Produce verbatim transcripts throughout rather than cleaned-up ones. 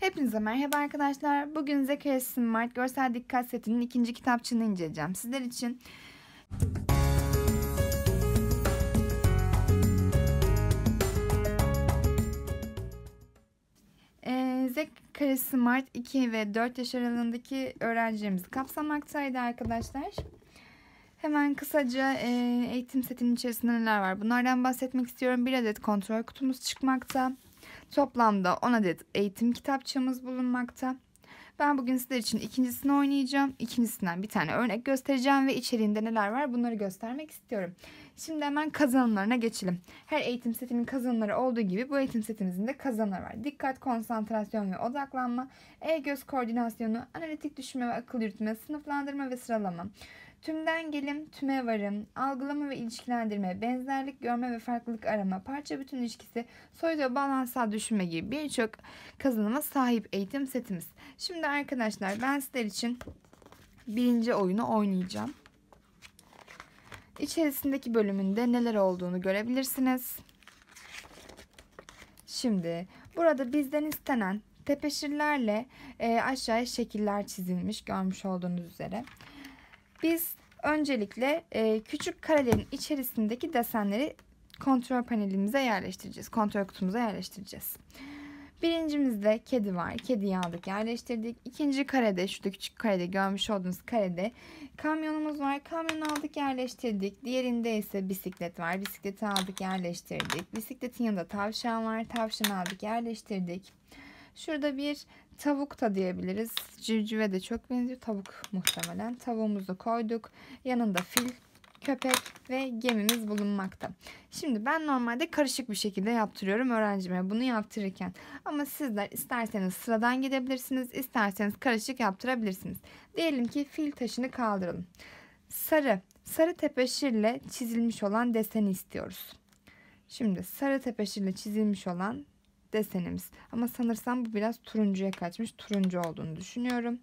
Hepinize merhaba arkadaşlar. Bugün Z E Smart görsel dikkat setinin ikinci kitapçığını inceleyeceğim sizler için. Z E Smart iki ve dört yaş aralığındaki öğrencilerimizi kapsamaktaydı arkadaşlar. Hemen kısaca eğitim setinin içerisinde neler var? Bunlardan bahsetmek istiyorum. Bir adet kontrol kutumuz çıkmakta. Toplamda on adet eğitim kitapçığımız bulunmakta. Ben bugün sizler için ikincisini oynayacağım. İkincisinden bir tane örnek göstereceğim ve içeriğinde neler var bunları göstermek istiyorum. Şimdi hemen kazanımlarına geçelim. Her eğitim setinin kazanımları olduğu gibi bu eğitim setimizin de kazanımları var. Dikkat, konsantrasyon ve odaklanma, el-göz koordinasyonu, analitik düşünme ve akıl yürütme, sınıflandırma ve sıralama, tümden gelim, tüme varım, algılama ve ilişkilendirme, benzerlik görme ve farklılık arama, parça bütün ilişkisi, soyut ve bağlantılı düşünme gibi birçok kazanıma sahip eğitim setimiz. Şimdi arkadaşlar ben sizler için birinci oyunu oynayacağım. İçerisindeki bölümünde neler olduğunu görebilirsiniz. Şimdi burada bizden istenen tepeşirlerle e, aşağıya şekiller çizilmiş, görmüş olduğunuz üzere. Biz öncelikle e, küçük karelerin içerisindeki desenleri kontrol panelimize yerleştireceğiz. Kontrol kutumuza yerleştireceğiz. Birincimizde kedi var. Kediyi aldık, yerleştirdik. İkinci karede, şurada küçük karede görmüş olduğunuz karede kamyonumuz var. Kamyonu aldık, yerleştirdik. Diğerinde ise bisiklet var. Bisikleti aldık, yerleştirdik. Bisikletin yanında tavşan var. Tavşanı aldık, yerleştirdik. Şurada bir tavuk da diyebiliriz. Civcive de çok benziyor. Tavuk muhtemelen. Tavuğumuzu koyduk. Yanında fil, köpek ve gemimiz bulunmakta. Şimdi ben normalde karışık bir şekilde yaptırıyorum öğrencime bunu yaptırırken. Ama sizler isterseniz sıradan gidebilirsiniz, isterseniz karışık yaptırabilirsiniz. Diyelim ki fil taşını kaldıralım. Sarı, sarı tepeşirle çizilmiş olan deseni istiyoruz. Şimdi sarı tepeşirle çizilmiş olan desenimiz. Ama sanırsam bu biraz turuncuya kaçmış. Turuncu olduğunu düşünüyorum.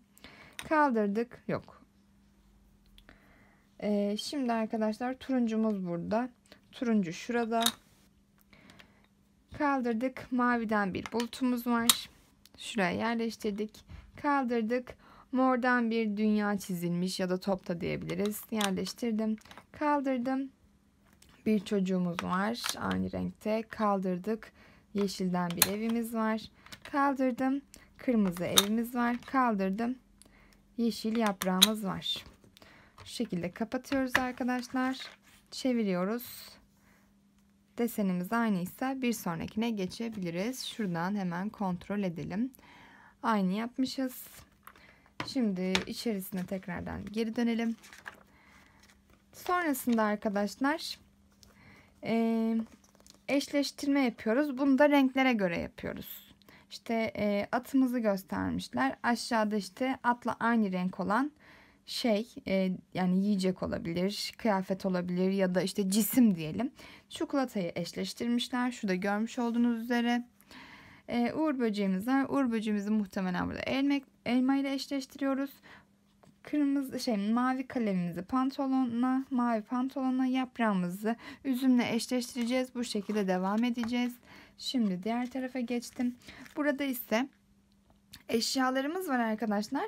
Kaldırdık. Yok. Ee, şimdi arkadaşlar turuncumuz burada. Turuncu şurada. Kaldırdık. Maviden bir bulutumuz var. Şuraya yerleştirdik. Kaldırdık. Mordan bir dünya çizilmiş ya da top da diyebiliriz. Yerleştirdim. Kaldırdım. Bir çocuğumuz var. Aynı renkte. Kaldırdık. Yeşilden bir evimiz var. Kaldırdım. Kırmızı evimiz var. Kaldırdım. Yeşil yaprağımız var. Şu şekilde kapatıyoruz arkadaşlar. Çeviriyoruz. Desenimiz aynıysa bir sonrakine geçebiliriz. Şuradan hemen kontrol edelim. Aynı yapmışız. Şimdi içerisine tekrardan geri dönelim. Sonrasında arkadaşlar eee eşleştirme yapıyoruz. Bunu da renklere göre yapıyoruz. İşte e, atımızı göstermişler. Aşağıda işte atla aynı renk olan şey e, yani yiyecek olabilir, kıyafet olabilir ya da işte cisim diyelim. Çikolatayı eşleştirmişler. Şurada görmüş olduğunuz üzere. E, uğur böceğimiz var. Uğur böceğimizi muhtemelen burada elma, elma ile eşleştiriyoruz. Kırmızı şey mavi kalemimizi pantolonla, mavi pantolonla, yaprağımızı üzümle eşleştireceğiz. Bu şekilde devam edeceğiz. Şimdi diğer tarafa geçtim. Burada ise eşyalarımız var arkadaşlar.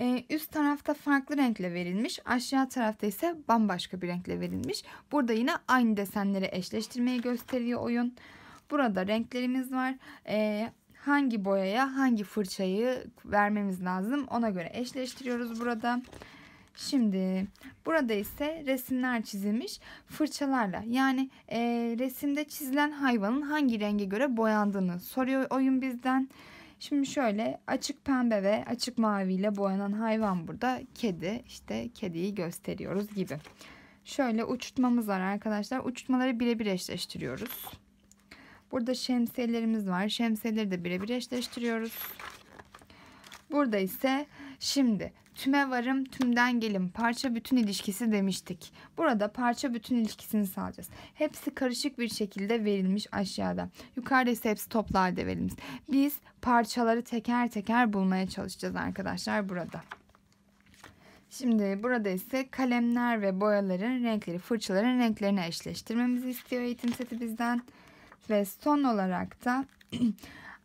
Ee, üst tarafta farklı renkle verilmiş. Aşağı tarafta ise bambaşka bir renkle verilmiş. Burada yine aynı desenleri eşleştirmeyi gösteriyor oyun. Burada renklerimiz var. Ee, Hangi boyaya hangi fırçayı vermemiz lazım ona göre eşleştiriyoruz burada. Şimdi burada ise resimler çizilmiş fırçalarla yani e, resimde çizilen hayvanın hangi renge göre boyandığını soruyor oyun bizden. Şimdi şöyle açık pembe ve açık mavi ile boyanan hayvan burada kedi, işte kediyi gösteriyoruz gibi. Şöyle uçurtmamız var arkadaşlar, uçurtmaları birebir eşleştiriyoruz. Burada şemsiyelerimiz var. Şemsiyeleri de birebir eşleştiriyoruz. Burada ise şimdi tüme varım, tümden gelim, parça bütün ilişkisi demiştik. Burada parça bütün ilişkisini sağlayacağız. Hepsi karışık bir şekilde verilmiş aşağıda. Yukarıda ise hepsi toplu halde verilmiş. Biz parçaları teker teker bulmaya çalışacağız arkadaşlar burada. Şimdi burada ise kalemler ve boyaların renkleri, fırçaların renklerini eşleştirmemizi istiyor eğitim seti bizden. Ve son olarak da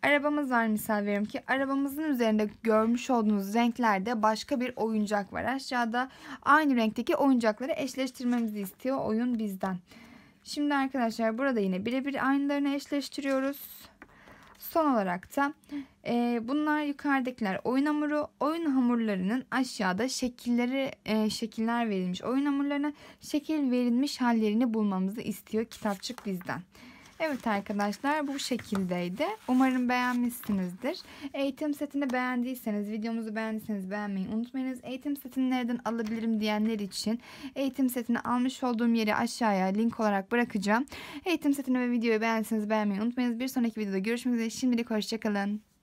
Arabamız var, misal veriyorum ki arabamızın üzerinde görmüş olduğunuz renklerde başka bir oyuncak var. Aşağıda aynı renkteki oyuncakları eşleştirmemizi istiyor oyun bizden. Şimdi arkadaşlar burada yine birebir aynılarını eşleştiriyoruz. Son olarak da e, bunlar yukarıdakiler oyun hamuru, oyun hamurlarının aşağıda şekilleri e, şekiller verilmiş oyun hamurlarına şekil verilmiş hallerini bulmamızı istiyor kitapçık bizden. Evet arkadaşlar, bu şekildeydi. Umarım beğenmişsinizdir. Eğitim setini beğendiyseniz, videomuzu beğendiyseniz beğenmeyi unutmayınız. Eğitim setini nereden alabilirim diyenler için eğitim setini almış olduğum yeri aşağıya link olarak bırakacağım. Eğitim setini ve videoyu beğendiyseniz beğenmeyi unutmayınız. Bir sonraki videoda görüşmek üzere. Şimdilik hoşçakalın.